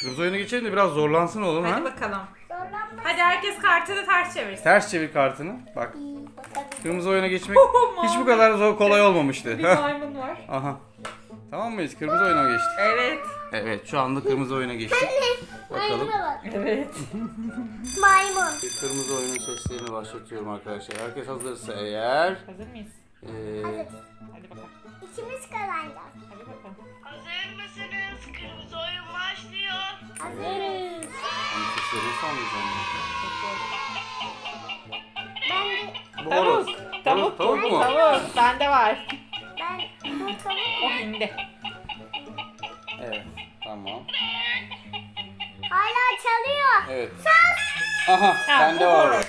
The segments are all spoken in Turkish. Kırmızı oyuna geçelim de biraz zorlansın oğlum. Hadi ha? Bakalım. Hadi herkes kartını ters çevirsin. Ters çevir kartını. Bak. Kırmızı oyuna geçmek hiç bu kadar zor kolay olmamıştı. Bir maymun var. Aha. Tamam mıyız? Kırmızı oyuna geçtik. Evet. Evet, şu anda kırmızı oyuna geçtik. Bakalım. Evet. Maymun. Bir kırmızı oyunun seslerini başlatıyorum arkadaşlar. Herkes hazırsa eğer. Hazır mıyız? Hazırız. Hadi bakalım. İkimiz kazanacağız. Hadi bakalım. Hazır mısınız? Kırmızı oyun başlıyor. Hazırız. Onun seslerini sanmayacağım. Ben de. Tavuk. Tavuk. Tavuk mu? Tavuk. Bende var. O hindi. Evet, tamam. Hala çalıyor. Evet. Sal. Aha, bende var.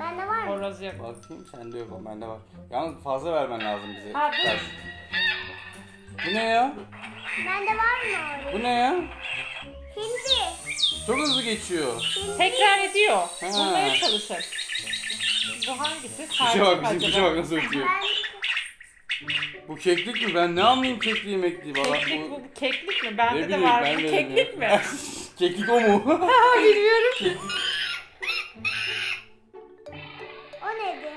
Bende var. Horoz yok. Bakayım, sende yok ama bende var. Yalnız fazla vermen lazım bize. Ha, bu ne ya? Bende var mı? Bu ne ya? Hindi. Çok hızlı geçiyor. Hindi. Tekrar ediyor. Bulmaya çalışır. Bu hangisi? Sarkı. Bir şey bak nasıl ötüyor. Bu keklik mi? Ben ne anlayayım kekliği mekliği valla. Keklik bu keklik mi? Bende de var. Ben keklik mi? Keklik o mu? Bilmiyorum. Keklik. O nedir?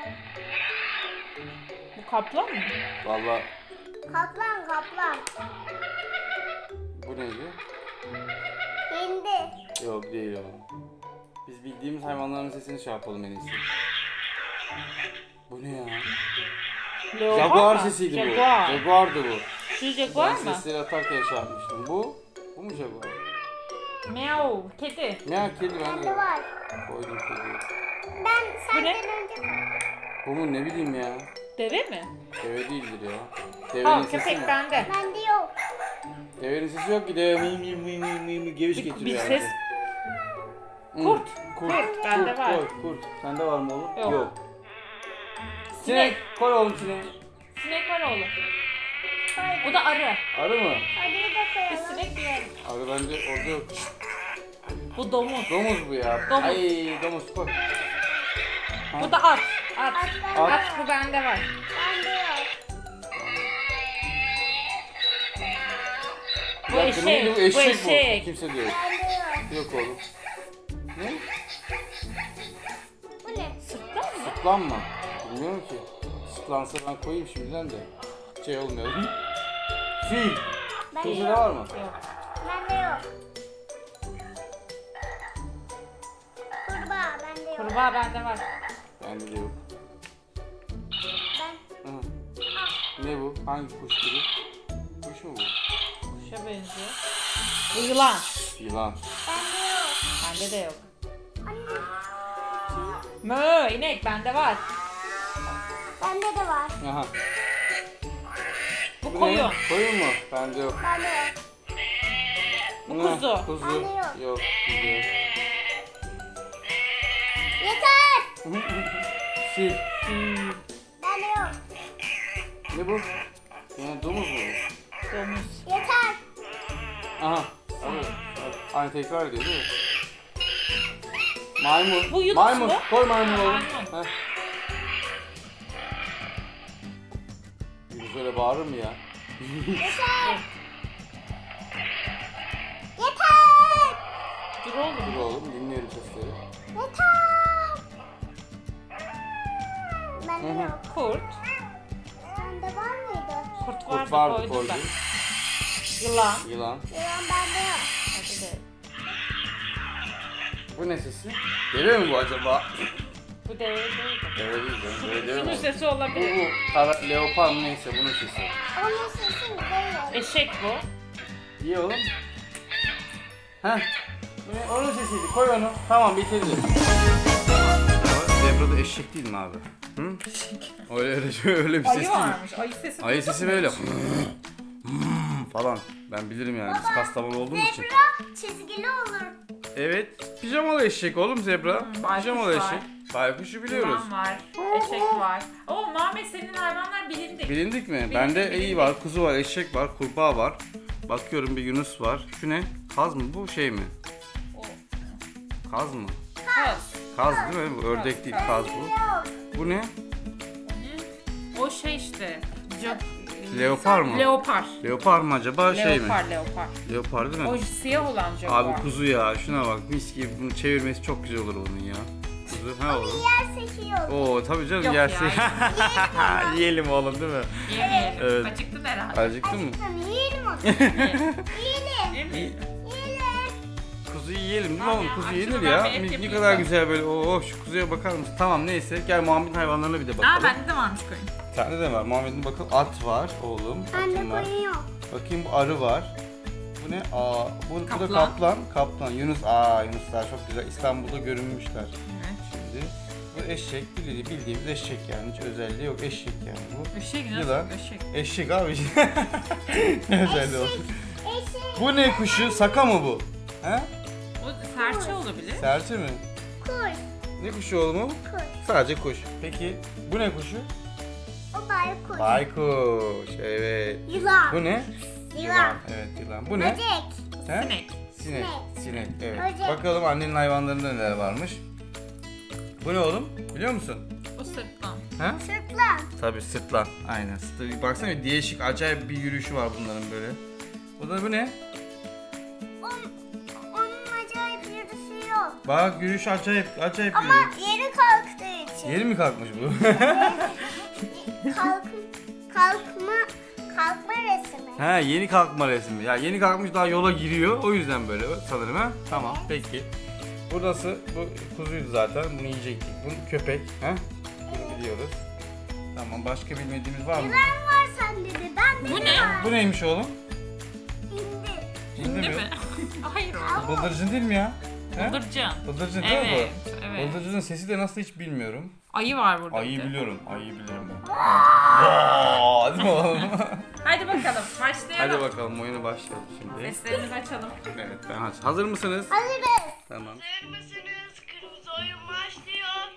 Bu kaplan mı? Valla. Kaplan kaplan. Bu neydi? Hindi. Yok değil o. Biz bildiğimiz hayvanların sesini şey yapalım en iyisi. Bu ne ya? Jaguar sesiydi bu. Jaguar'dı bu. Şu jaguar mı? Ben sesleri atarken şey yapmıştım. Bu mu jaguar? Meow, kedi. Meow, kedi bende var. Koydum kediyi. Ben senden önce koydum. Bu mu ne bileyim ya? Deve mi? Deve değildir ya. Devenin sesi mi? Köpek bende. Bende yok. Devenin sesi yok ki. Deve mıy mıy mıy mıy mıy mıy geviş getiriyor herkes. Kurt. Kurt bende var. Kurt. Sende var mı oğlum? Yok. Sinek, koy oğlum sineği. Sinek var oğlum. Bu da arı. Arı mı? Arıyı da koyalım. Bir sinek diyelim. Arı bence orada yok. Bu domuz. Domuz bu ya. Domuz. Ay domuz koy. Ha. Bu da at. At. At bu bende var. Bende yok. Bu eşek. Bu eşek. Kimse diyor. Bende yok. Yok oğlum. Ne? Bu ne? Sıklan mı? Sıklan mı? Bilmiyorum ki. Sıklansa ben koyayım şimdiden de. Şey olmuyor. Fil. Fil de var mı? Yok. Bende yok. Kurbağa bende yok. Kurbağa bende var. Bende de yok. Ben. Hı. Ne bu? Hangi kuş gibi? Kuş mu bu? Kuşa benziyor. Bu yılan. Yılan. Bende yok. Bende de yok. Anne. Mö, inek bende var. Bende de var. Aha. Bu koyun. Koyun mu? Bende yok. Bende yok. Bu kuzu. Kuzu. Bende yok. Yok. Kuzu yok. Yeter. Sil. Bende yok. Ne bu? Yani domuz mu? Domuz. Yeter. Aha. Aynı tekrar ediyor değil mi? Maymun. Bu yunus maymun. Koy maymunu oğlum. Böyle bağırır mı ya? Yeter! Yeter! Dur oğlum. Dur oğlum, dinliyorum sesleri. Yeter! Bende yok. Kurt. Sende var mıydı? Kurt vardı, koydum ben. Yılan. Yılan bende yok. Hadi de. Bu ne sesi? Deve mi bu acaba? Bu deve değil. Deve değil. Bunun sesi olabilir. Bu leopar neyse bunun sesi. Onun sesi mi deve? Eşek bu. İyi oğlum. Heh. Onun sesiydi. Koy onu. Tamam bitirdi. Zebra da eşek değil mi abi? Hı? Eşek. Öyle bir ses değil mi? Ayı varmış. Ayı sesi. Ayı sesi böyle. Falan. Ben bilirim yani. Biz Kastamonu olduğumuz için. Zebra çizgili olur. Evet. Pijamalı eşek oğlum zebra. Pijamalı eşek. Baykuşu biliyoruz. Yılan var, eşek var. Oo Muhammed senin hayvanlar bilindik. Bilindik mi? Bilindik, bende iyi var, kuzu var, eşek var, kurbağa var. Bakıyorum bir yunus var. Şu ne? Kaz mı bu şey mi? O. Kaz mı? Kaz. Kaz değil mi? Ördek değil, kaz bu. Bu ne? O şey işte. Leopar mı? Leopar. Leopar mı acaba, leopar, şey mi? Leopar. Leopar değil mi? O siyah olan jaguar. Abi kuzu ya, şuna bak mis gibi, bunu çevirmesi çok güzel olur bunun ya. Kuzu ha olur. Yer sekiyor. Oo tabii canım, yer sekiyor. Yiyelim oğlum değil mi? Yiyelim. Evet. Acıktın herhalde. Acıktın mı? Yiyelim oğlum. Yiyelim. Yiyelim. Kuzuyu yiyelim değil mi oğlum? Kuzu yenir ya. Ne kadar güzel böyle. Oh şu kuzuya bakar mısın? Tamam neyse, gel Muhammed'in hayvanlarına bir de bakalım. Aa bende de varmış koyun. Sende de var. Muhammed'in bakalım. At var oğlum. Bende koyun yok. Bakayım, bu arı var. Bu ne? Aa bu da kaplan. Kaplan. Yunus. Aa yunuslar çok güzel. İstanbul'da görünmüşler. Evet. Şimdi bu eşek, bildiğimiz eşek yani, hiç özelliği yok. Eşek yani bu. Eşek nasıl? Yılan. Eşek. Eşek abi. Ne özelliği olsun. Eşek. Bu ne kuşu? Saka mı bu? He? Serçe olabilir. Serçe mi? Kuş. Ne kuşu oğlum o? Kuş. Sadece kuş. Peki bu ne kuşu? O baykuş. Baykuş, evet. Yılan. Bu ne? Yılan. Evet yılan. Bu ne? Böcek. Sinek. Sinek. Sinek, evet. Böcek. Bakalım annenin hayvanlarında neler varmış. Bu ne oğlum? Biliyor musun? O sırtlan. He? Sırtlan. Tabii sırtlan. Aynen. Baksana değişik, acayip bir yürüyüşü var bunların böyle. O da bu ne? Bak yürüyüş acayip, acayip yürüyüş. Ama yeri kalktığı için. Yeri mi kalkmış bu? Kalkma resmi. He, yeni kalkma resmi. Ya yeni kalkmış, daha yola giriyor. O yüzden böyle sanırım ha. Tamam evet. Peki. Burası, bu kuzuydu zaten. Bunu yiyecektik. Bu köpek. He? Evet. Biliyoruz. Tamam, başka bilmediğimiz var mı? Yılan var sende. Ben de. Bu ne? Var. Bu neymiş oğlum? Hindi. Hindi mi? Hayır oğlum. Bıldırcın değil mi ya? Bıldırcın. Bıldırcın değil mi? Evet, evet. Bıldırcının sesi de nasıl hiç bilmiyorum. Ayı var burada. Ayı biliyorum. Ayı biliyorum ben. Hadi bakalım. Hadi bakalım. Başlayalım. Hadi bakalım, oyunu başlayalım şimdi. Seslerimizi açalım. Evet, ben aç. Hazır mısınız? Hazırız. Tamam. Hazır mısınız? Kırmızı oyun başlıyor.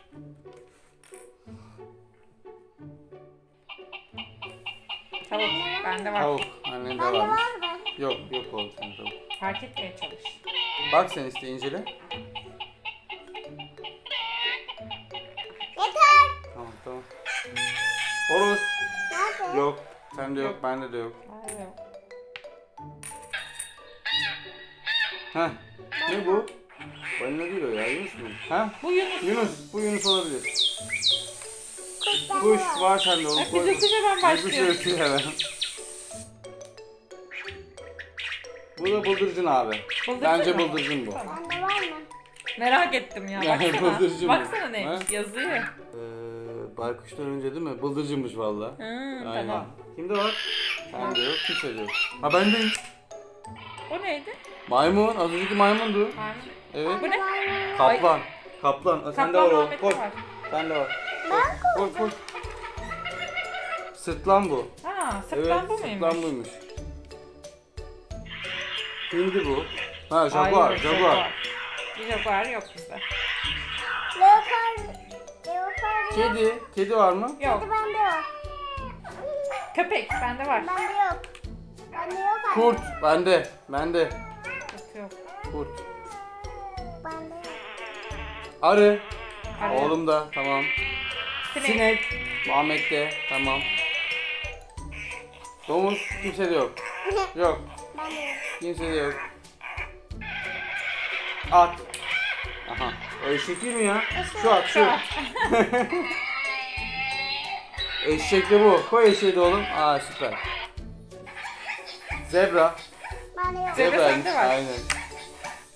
Tavuk. Bende var. Tavuk. Annen de var. Yok, yok oğlum sen tavuk. Fark etmeye çalış. Bak sen işte incele. Yeter. Tamam. Horoz. Nerede? Yok. Sende yok, bende de yok. Hayır. Heh. Ne bu? Balina değil o ya. Yunus mu? Ha? Bu Yunus. Yunus. Bu Yunus olabilir. Kuş var sende oğlum. Hep bize kuş hemen başlıyor. Kuş hemen. Bu da bıldırcın abi. Bıldırcın bence mi? Bıldırcın bu. Bende var mı? Merak ettim ya. Baksana. Baksana ne yazıyor. Baykuş'tan önce değil mi? Bıldırcınmış valla. Aynen. Tamam. Kimde var? Bende yok. Hiç acaba. Ha bende. O neydi? Maymun. Az önceki maymundu. Maymun. Evet. Bu ne? Kaplan. Ay. Kaplan. Sende var o. Koş. Sende var. Ben koydum. Koş. Sırtlan bu. Ha sırtlan evet, bu muymuş? Sırtlan buymuş. Hindi bu. Ha jaguar, jaguar. Jaguar yok bizde. Leopar, leopar. Kedi, kedi var mı? Yok. Kedi bende var. Köpek bende var. Bende yok. Bende yok. Kurt bende, bende. Kurt yok. Kurt. Bende. Arı. Arı. Oğlum da tamam. Sinek. Muhammed de tamam. Domuz kimse de yok. Yok. Kimse de yok. At. Aha. O eşek değil mi ya? Eşek. Şu at, şu. Eşek de bu. Koy eşeği de oğlum. Aa süper. Zebra. Zebra sende var. Aynen.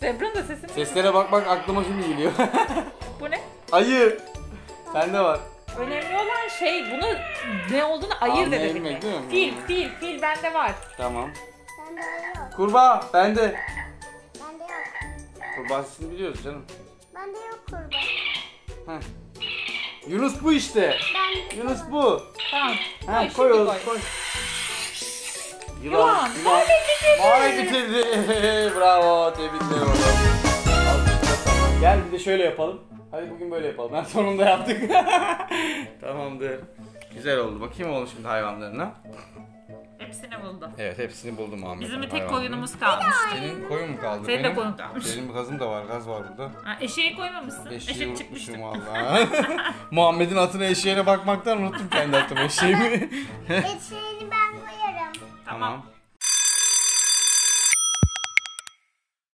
Zebra'nın da sesini... Seslere bak bak, aklıma şimdi geliyor. Bu ne? Ayı. Sende var. Önemli olan şey, bunu ne olduğunu ayır dedi. Fil bende var. Tamam. Kurbağa bende. Bende yok. Kurbağasını biliyoruz canım. Bende yok kurbağa. Heh. Yunus bu işte. Ben Yunus tamam. Bu. Tamam. Ha koy oğlum koy. Yılan. Ay bitirdi. Bravo, tebrikler oğlum. Gel bir de şöyle yapalım. Hadi bugün böyle yapalım. Ben sonunda yaptık. Tamamdır. Güzel oldu. Bakayım oğlum şimdi hayvanlarına. Hepsini buldum. Evet hepsini buldum Ahmet. Bizim tek koyunumuz kalmış. Senin koyun mu kaldı? Senin de koyun kalmış. Benim gazım da var, gaz var burada. Ha, eşeği koymamışsın. Eşek çıkmıştım valla. Muhammed'in atına, eşeğine bakmaktan unuttum kendi atımı, eşeğimi. Eşeğini ben koyayım. Tamam.